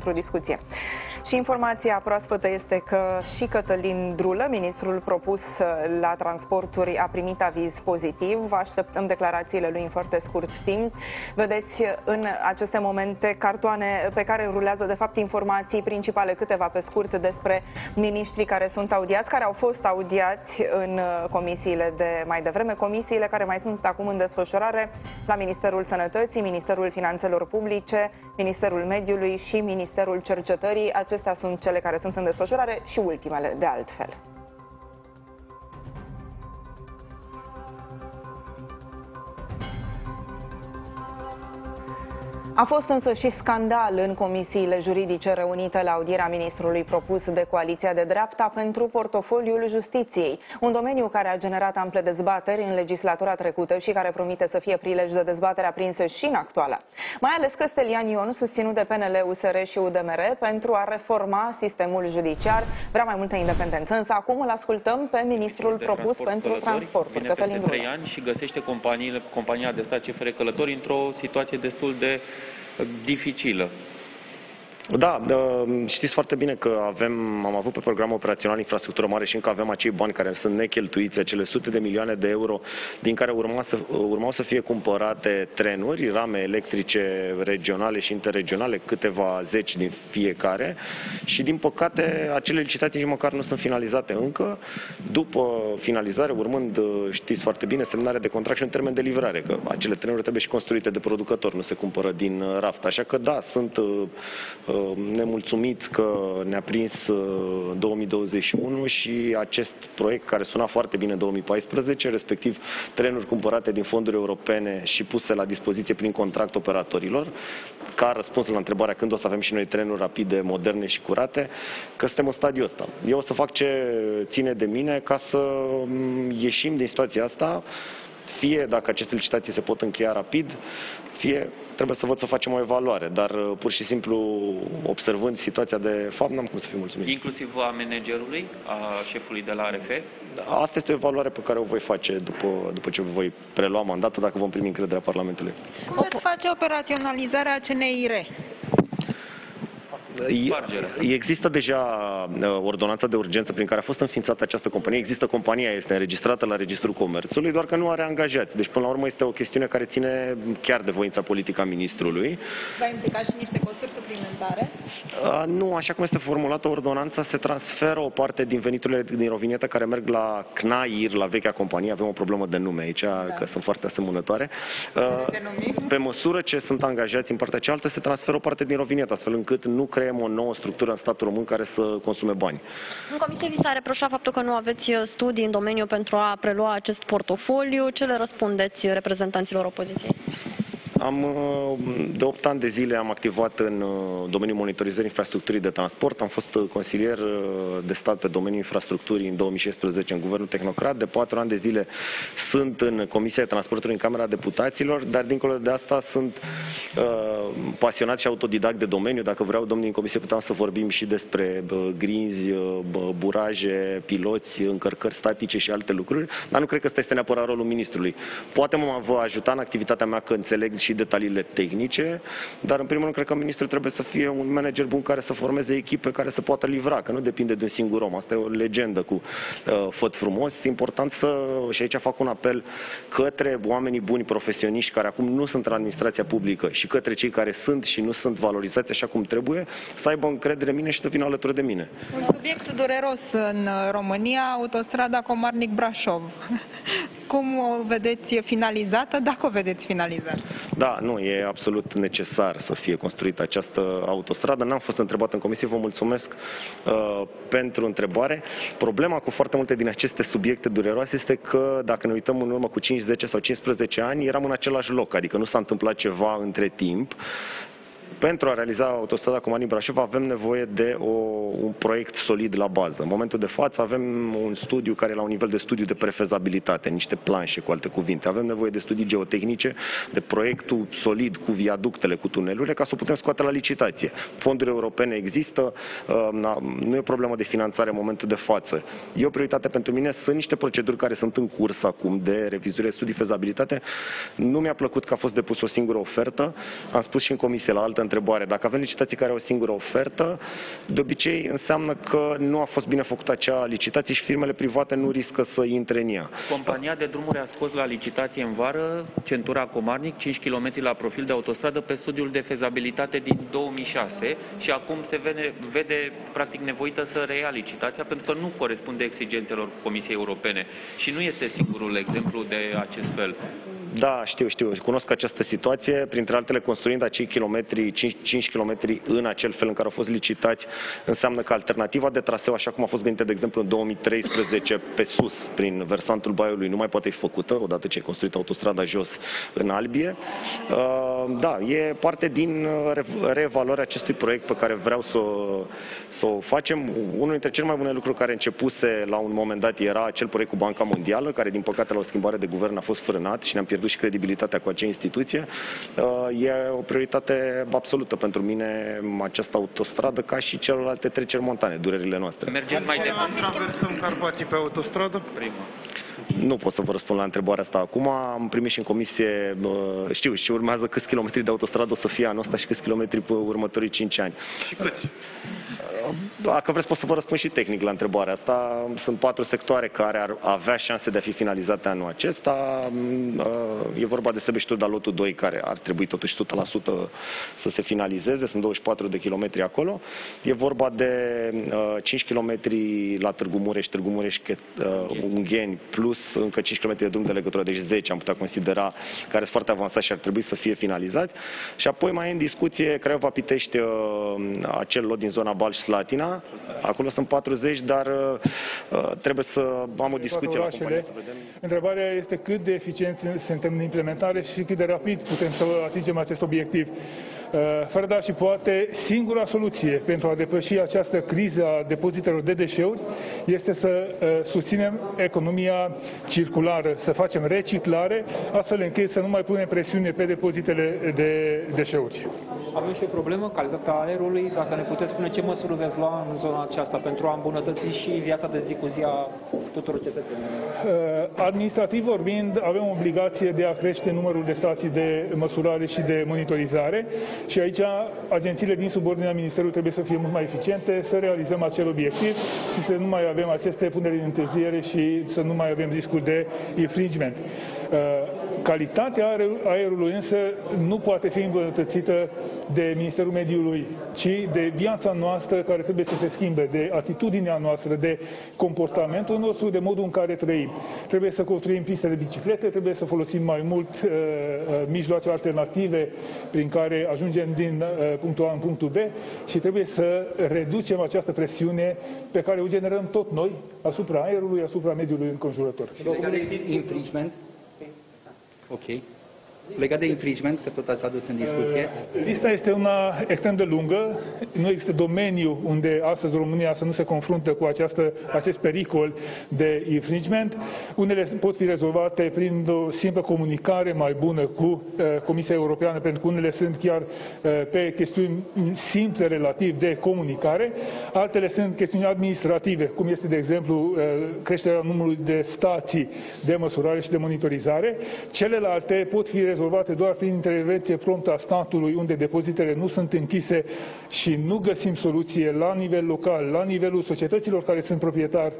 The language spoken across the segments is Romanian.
într-o discuție. Și informația proaspătă este că și Cătălin Drulă, ministrul propus la transporturi, a primit aviz pozitiv. Vă așteptăm declarațiile lui în foarte scurt timp. Vedeți în aceste momente cartoane pe care rulează de fapt informații principale, câteva pe scurt, despre miniștrii care sunt audiați, care au fost audiați în comisiile de mai devreme, comisiile care mai sunt acum în desfășurare la Ministerul Sănătății, Ministerul Finanțelor Publice, Ministerul Mediului și Ministerul Cercetării. Acestea sunt cele care sunt în desfășurare și ultimele, de altfel. A fost însă și scandal în comisiile juridice reunite la audierea ministrului propus de coaliția de dreapta pentru portofoliul justiției, un domeniu care a generat ample dezbateri în legislatura trecută și care promite să fie prilej de dezbatere aprinse și în actuală. Mai ales că Stelian Ion, susținut de PNL, USR și UDMR, pentru a reforma sistemul judiciar, vrea mai multă independență. Însă acum îl ascultăm pe ministrul propus pentru transporturi, Cătălin Drulă. Ani și găsește compania de stat CFR Călători într-o situație destul de dificilă. Da, știți foarte bine că am avut pe program operațional infrastructură mare și încă avem acei bani care sunt necheltuiți, acele sute de milioane de euro din care urmau să fie cumpărate trenuri, rame electrice regionale și interregionale, câteva zeci din fiecare, și din păcate acele licitații nici măcar nu sunt finalizate încă. După finalizare, urmând, știți foarte bine, semnarea de contract și un termen de livrare, că acele trenuri trebuie și construite de producător, nu se cumpără din raft. Așa că da, sunt nemulțumit că ne-a prins 2021 și acest proiect care suna foarte bine în 2014, respectiv trenuri cumpărate din fonduri europene și puse la dispoziție prin contract operatorilor, ca răspuns la întrebarea când o să avem și noi trenuri rapide, moderne și curate, că suntem în stadiul ăsta. Eu o să fac ce ține de mine ca să ieșim din situația asta, fie dacă aceste licitații se pot încheia rapid, fie trebuie să văd să facem o evaluare, dar pur și simplu observând situația de fapt, n-am cum să fiu mulțumit. Inclusiv a managerului, a șefului de la ARF? Asta este o evaluare pe care o voi face după ce voi prelua mandatul, dacă vom primi încrederea Parlamentului. Cum ar face operaționalizarea CNIR? Există deja ordonanța de urgență prin care a fost înființată această companie. Există compania, este înregistrată la Registrul Comerțului, doar că nu are angajați. Deci, până la urmă, este o chestiune care ține chiar de voința politică a ministrului. Va implica și niște costuri suplimentare? Nu, așa cum este formulată ordonanța, se transferă o parte din veniturile din rovinietă care merg la CNAIR, la vechea companie. Avem o problemă de nume aici, da, că sunt foarte asemănătoare. Pe măsură ce sunt angajați în partea cealaltă, se transferă o parte din rovinietă, astfel încât nu creăm o nouă structură în statul român care să consume bani. În comisie vi s-a reproșat faptul că nu aveți studii în domeniu pentru a prelua acest portofoliu. Ce le răspundeți reprezentanților opoziției? De 8 ani de zile am activat în domeniul monitorizării infrastructurii de transport. Am fost consilier de stat pe domeniul infrastructurii în 2016 în guvernul tehnocrat. De 4 ani de zile sunt în Comisia de Transporturi în Camera Deputaților, dar dincolo de asta sunt pasionat și autodidact de domeniu. Dacă vreau, domnii în comisie, puteam să vorbim și despre grinzi, buraje, piloți, încărcări statice și alte lucruri, dar nu cred că asta este neapărat rolul ministrului. Poate mă va ajuta în activitatea mea că înțeleg și detaliile tehnice, dar în primul rând cred că ministrul trebuie să fie un manager bun care să formeze echipe care să poată livra, că nu depinde de un singur om. Asta e o legendă cu făt frumos. E important să, și aici fac un apel către oamenii buni, profesioniști care acum nu sunt în administrația publică și către cei care sunt și nu sunt valorizați așa cum trebuie, să aibă încredere în mine și să vină alături de mine. Un subiect dureros în România, autostrada Comarnic-Brașov. Cum o vedeți finalizată, dacă o vedeți finalizată? Da, nu, e absolut necesar să fie construită această autostradă. N-am fost întrebat în comisie, vă mulțumesc pentru întrebare. Problema cu foarte multe din aceste subiecte dureroase este că dacă ne uităm în urmă cu 5, 10 sau 15 ani, eram în același loc, adică nu s-a întâmplat ceva între timp. Pentru a realiza autostrada Comarnic-Brașov avem nevoie de un proiect solid la bază. În momentul de față avem un studiu care e la un nivel de studiu de prefezabilitate, niște planșe, cu alte cuvinte. Avem nevoie de studii geotehnice, de proiectul solid cu viaductele, cu tunelurile, ca să o putem scoate la licitație. Fonduri europene există, nu e o problemă de finanțare în momentul de față. E o prioritate pentru mine, sunt niște proceduri care sunt în curs acum de revizuire, studii fezabilitate. Nu mi-a plăcut că a fost depus o singură ofertă. Am spus și în comisie la altă altă întrebare. Dacă avem licitații care au o singură ofertă, de obicei înseamnă că nu a fost bine făcută acea licitație și firmele private nu riscă să intre în ea. Compania de drumuri a scos la licitație în vară centura Comarnic, 5 km la profil de autostradă, pe studiul de fezabilitate din 2006 și acum se vede practic nevoită să reia licitația pentru că nu corespunde exigențelor Comisiei Europene. Și nu este singurul exemplu de acest fel. Da, știu. Cunosc această situație, printre altele construind acei kilometri, 5 km în acel fel în care au fost licitați, înseamnă că alternativa de traseu, așa cum a fost gândită, de exemplu, în 2013 pe sus, prin versantul Baiului, nu mai poate fi făcută, odată ce e construită autostrada jos în Albie. Da, e parte din reevaluarea acestui proiect pe care vreau să o facem. Unul dintre cele mai bune lucruri care începuse la un moment dat era acel proiect cu Banca Mondială, care, din păcate, la o schimbare de guvern a fost frânat și ne-am pierdut și credibilitatea cu acea instituție. E o prioritate absolută pentru mine această autostradă, ca și celelalte treceri montane, durerile noastre. Mergeți mai departe. Traversăm Carpații pe autostradă? Prima. Nu pot să vă răspund la întrebarea asta acum. Am primit și în comisie, știu, și urmează câți kilometri de autostradă o să fie anul ăsta și câți kilometri pe următorii 5 ani. Și câți? Dacă vreți, pot să vă răspund și tehnic la întrebarea asta. Sunt 4 sectoare care ar avea șanse de a fi finalizate anul acesta. E vorba de Sebeșul, dar lotul 2, care ar trebui totuși 100% să se finalizeze. Sunt 24 de kilometri acolo. E vorba de 5 km la Târgu Mureș, Ungheni, plus încă 5 km de drum de legătură, deci 10 am putea considera, care sunt foarte avansat și ar trebui să fie finalizați. Și apoi mai e în discuție Craiova-Pitești, acel lot din zona Balș-Slatina. Acolo sunt 40, dar trebuie să am o discuție la companie. Întrebarea este cât de eficienți suntem în implementare și cât de rapid putem să atingem acest obiectiv. Fără dar și poate, singura soluție pentru a depăși această criză a depozitelor de deșeuri este să susținem economia circulară, să facem reciclare, astfel încât să nu mai punem presiune pe depozitele de deșeuri. Avem și o problemă, calitatea aerului. Dacă ne puteți spune ce măsuri veți lua în zona aceasta pentru a îmbunătăți și viața de zi cu zi a tuturor cetățenilor? Administrativ vorbind, avem obligație de a crește numărul de stații de măsurare și de monitorizare. Și aici agențiile din subordinea Ministerului trebuie să fie mult mai eficiente, să realizăm acel obiectiv și să nu mai avem aceste puneri în întârziere și să nu mai avem riscuri de infringement. Calitatea aerului însă nu poate fi îmbunătățită de Ministerul Mediului, ci de viața noastră care trebuie să se schimbe, de atitudinea noastră, de comportamentul nostru, de modul în care trăim. Trebuie să construim piste de biciclete, trebuie să folosim mai mult mijloace alternative prin care ajungem din punctul A în punctul B și trebuie să reducem această presiune pe care o generăm tot noi asupra aerului, asupra mediului înconjurător. Ok. Legat de infringement, că tot s-a dus în discuție. Lista este una extrem de lungă. Nu există domeniu unde astăzi România să nu se confruntă cu acest pericol de infringement. Unele pot fi rezolvate prin o simplă comunicare mai bună cu Comisia Europeană, pentru că unele sunt chiar pe chestiuni simple relativ de comunicare. Altele sunt chestiuni administrative, cum este, de exemplu, creșterea numărului de stații de măsurare și de monitorizare. Celelalte pot fi rezolvate doar prin intervenție promptă a statului, unde depozitele nu sunt închise și nu găsim soluție la nivel local, la nivelul societăților care sunt proprietari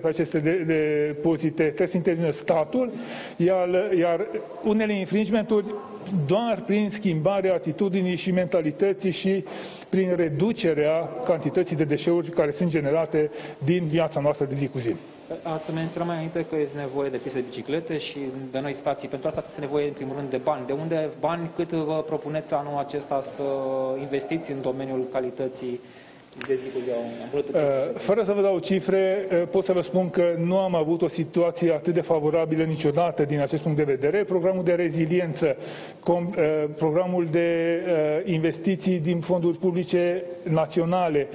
pe aceste depozite. Trebuie să intervină statul, iar unele infringementuri doar prin schimbarea atitudinii și mentalității și prin reducerea cantității de deșeuri care sunt generate din viața noastră de zi cu zi. Ați menționat mai înainte că este nevoie de piste de biciclete și de noi stații. Pentru asta este nevoie, în primul rând, de bani. De unde bani? Cât vă propuneți anul acesta să investiți în domeniul calității de zi cu zi? Fără să vă dau cifre, pot să vă spun că nu am avut o situație atât de favorabilă niciodată din acest punct de vedere. Programul de reziliență, programul de investiții din fonduri publice naționale,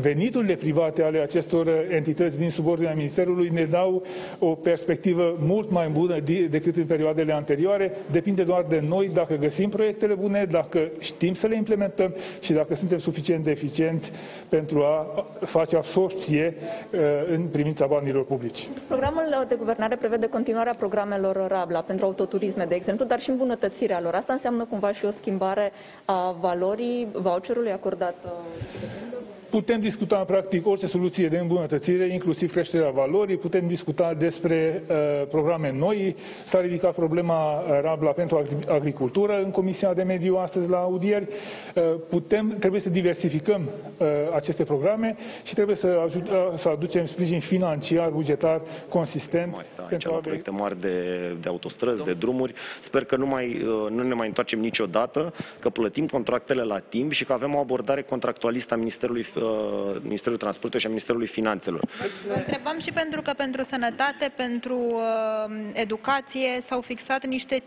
veniturile private ale acestor entități din subordinea Ministerului ne dau o perspectivă mult mai bună decât în perioadele anterioare. Depinde doar de noi dacă găsim proiectele bune, dacă știm să le implementăm și dacă suntem suficient de eficienți pentru a face absorpție în privința banilor publici. Programul de guvernare prevede continuarea programelor RABLA pentru autoturisme, de exemplu, dar și îmbunătățirea lor. Asta înseamnă cumva și o schimbare a valorii voucherului acordat? Putem discuta în practic orice soluție de îmbunătățire, inclusiv creșterea valorii, putem discuta despre programe noi. S-a ridicat problema RABLA pentru agricultură în Comisia de Mediu astăzi la audieri. Trebuie să diversificăm aceste programe și trebuie să aducem sprijin financiar, bugetar, consistent. Pentru proiecte mari de autostrăzi, de drumuri. Sper că nu ne mai întoarcem niciodată, că plătim contractele la timp și că avem o abordare contractualistă a Ministerului Transportului și a Ministerului Finanțelor. Întrebam și pentru că pentru sănătate, pentru educație s-au fixat niște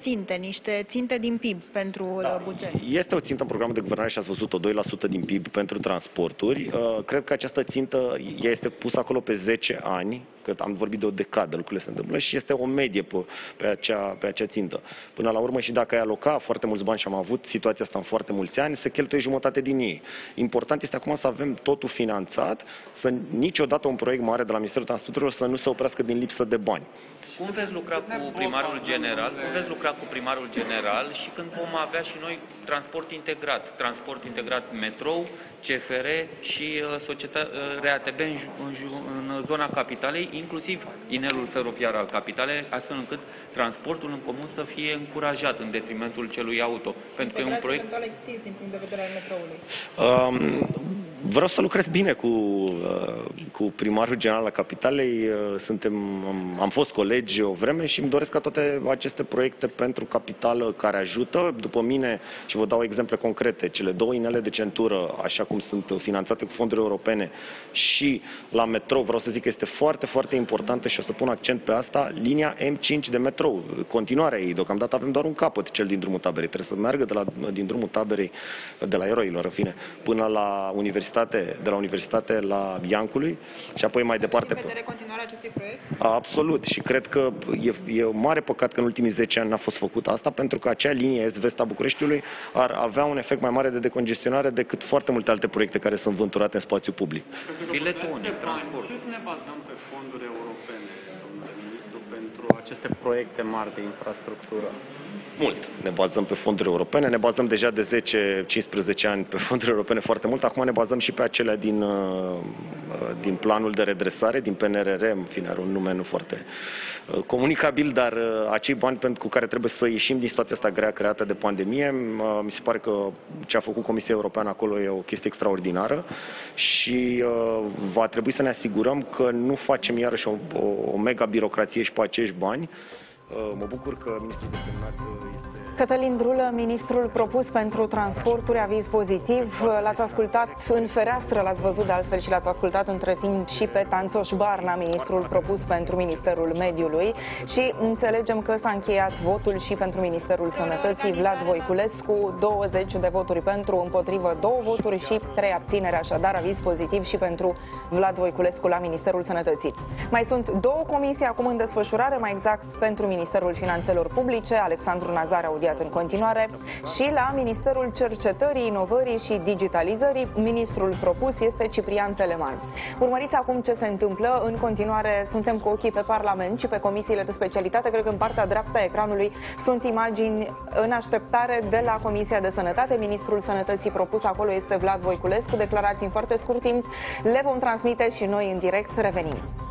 ținte din PIB pentru buget. Este o țintă în programul de guvernare și ați văzut-o, 2% din PIB pentru transporturi. Cred că această țintă este pusă acolo pe 10 ani, că am vorbit de o decadă, lucrurile se întâmplă și este o medie pe acea țintă. Până la urmă și dacă ai aloca foarte mulți bani și am avut situația asta în foarte mulți ani, se cheltuie jumătate din ei. Important este acum să avem totul finanțat, să niciodată un proiect mare de la Ministerul Transporturilor să nu se oprească din lipsă de bani. Cum veți lucra cu primarul general? Cum veți lucra cu primarul general și când vom avea și noi transport integrat metrou, CFR și RATB în zona capitalei, inclusiv inelul feroviar al capitalei, astfel încât transportul în comun să fie încurajat în detrimentul celui auto, pentru că e un proiect din punct de vedere al metroului. Vreau să lucrez bine cu primarul general al capitalei. Am fost colegi o vreme și îmi doresc ca toate aceste proiecte pentru capitală care ajută, după mine, și vă dau exemple concrete, cele două inele de centură, așa cum sunt finanțate cu fonduri europene și la metrou, vreau să zic că este foarte, foarte importantă și o să pun accent pe asta, linia M5 de metrou, continuarea ei. Deocamdată avem doar un capăt, cel din drumul Taberei. Trebuie să meargă din drumul Taberei, de la Eroilor, în fine, până la Universitate, de la Universitate la Iancului și apoi mai departe. În vedere continuarea acestui proiect? Absolut. Și cred că e un mare păcat că în ultimii 10 ani n-a fost făcut asta, pentru că acea linie est-vest a Bucureștiului ar avea un efect mai mare de decongestionare decât foarte multe alte proiecte care sunt vânturate în spațiu public. Biletul unic, transport. Cât ne bazăm pe fonduri europene, domnule ministru, pentru aceste proiecte mari de infrastructură? Mult. Ne bazăm pe fonduri europene, ne bazăm deja de 10-15 ani pe fonduri europene foarte mult, acum ne bazăm și pe acelea din planul de redresare, din PNRR, în fine, are un nume nu foarte comunicabil, dar acei bani cu care trebuie să ieșim din situația asta grea creată de pandemie, mi se pare că ce a făcut Comisia Europeană acolo e o chestie extraordinară și va trebui să ne asigurăm că nu facem iarăși o mega birocrație și pe acești bani. Mă bucur că ministrul de semnat este... Cătălin Drulă, ministrul propus pentru transporturi, aviz pozitiv. L-ați ascultat în fereastră, l-ați văzut de altfel și l-ați ascultat între timp și pe Tanțoș Barna, ministrul propus pentru Ministerul Mediului. Și înțelegem că s-a încheiat votul și pentru Ministerul Sănătății. Vlad Voiculescu, 20 de voturi pentru, împotrivă 2 voturi și 3 abțineri. Așadar, aviz pozitiv și pentru Vlad Voiculescu la Ministerul Sănătății. Mai sunt 2 comisii acum în desfășurare, mai exact pentru Ministerul Finanțelor Publice, Alexandru Nazare audiat în continuare, și la Ministerul Cercetării, Inovării și Digitalizării, ministrul propus este Ciprian Teleman. Urmăriți acum ce se întâmplă. În continuare suntem cu ochii pe Parlament și pe comisiile de specialitate. Cred că în partea dreaptă a ecranului sunt imagini în așteptare de la Comisia de Sănătate. Ministrul Sănătății propus acolo este Vlad Voiculescu. Declarații în foarte scurt timp le vom transmite și noi în direct. Revenim.